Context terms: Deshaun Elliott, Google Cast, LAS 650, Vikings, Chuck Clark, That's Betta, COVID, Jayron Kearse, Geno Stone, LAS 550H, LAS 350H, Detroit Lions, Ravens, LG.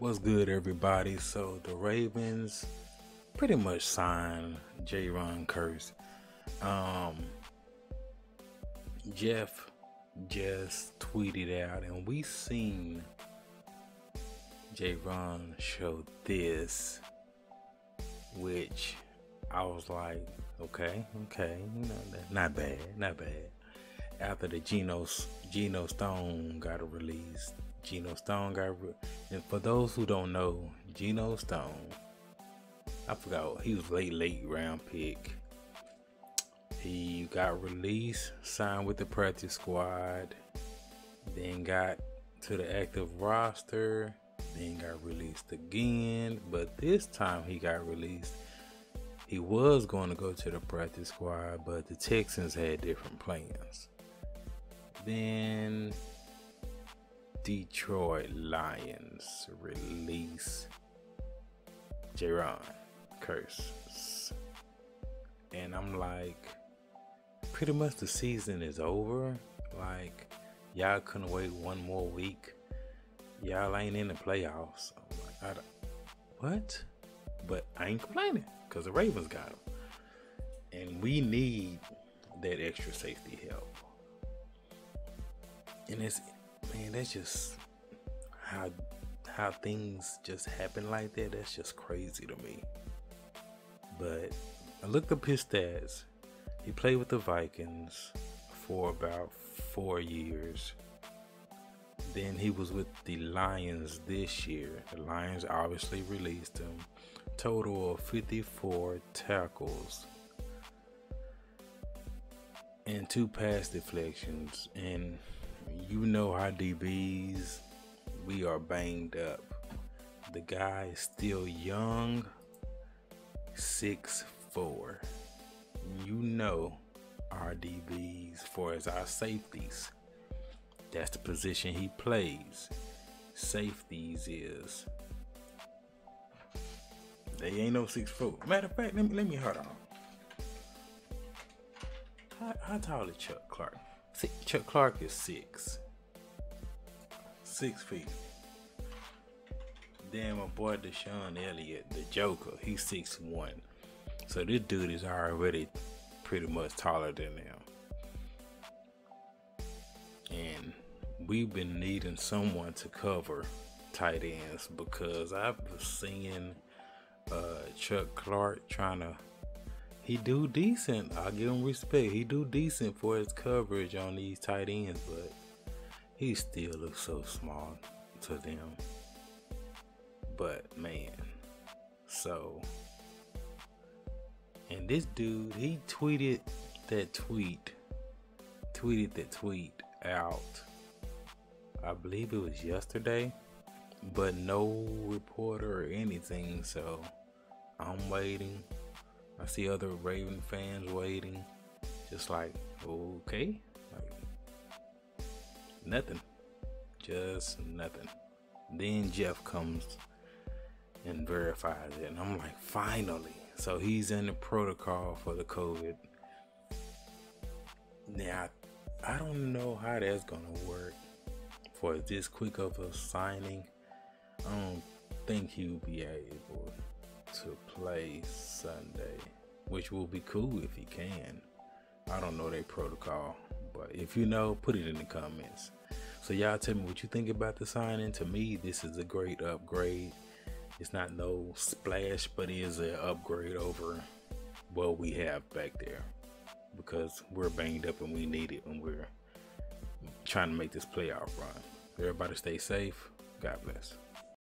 What's good, everybody? So the Ravens pretty much signed Jayron Kearse. Jeff just tweeted out, and we seen Jayron show this, which I was like, okay, you know, not bad. After the Geno Stone got released, and for those who don't know, Geno Stone, I forgot, he was late round pick. He got released, signed with the practice squad, then got to the active roster, then got released again. But this time he got released. He was going to go to the practice squad, but the Texans had different plans. Then Detroit Lions release Jayron Kearse, and I'm like, pretty much the season is over. Like, y'all couldn't wait one more week. Y'all ain't in the playoffs. I'm like, what? But I ain't complaining because the Ravens got him, and we need that extra safety help. And it's, man, that's just how things just happen like that. That's just crazy to me. But I looked up his stats. He played with the Vikings for about 4 years. Then he was with the Lions this year. The Lions obviously released him. Total of 54 tackles and 2 pass deflections. And you know how DBs, we are banged up. The guy is still young, 6'4". You know our DBs, for as our safeties, that's the position he plays. Safeties is, they ain't no 6'4". Matter of fact, let me hold on. How tall is Chuck Clark? Chuck Clark is 6 feet. Then my boy Deshaun Elliott, the Joker, he's 6'1". So this dude is already pretty much taller than them. And we've been needing someone to cover tight ends, because I've been seeing Chuck Clark trying to, he do decent, I give him respect, he do decent for his coverage on these tight ends, but he still looks so small to them. But man, so, and this dude, he tweeted that tweet out, I believe it was yesterday, but no reporter or anything. So I'm waiting. I see other Raven fans waiting, just like, okay, like, nothing, just nothing. Then Jeff comes and verifies it, and I'm like, finally. So he's in the protocol for the COVID. Now, I don't know how that's gonna work for this quick of a signing. I don't think he'll be able to play Sunday, which will be cool if he can. I don't know their protocol, but if you know, put it in the comments. So y'all tell me what you think about the signing. To me, this is a great upgrade. It's not no splash, but it is an upgrade over what we have back there, because we're banged up and we need it when we're trying to make this playoff run. Everybody stay safe. God bless.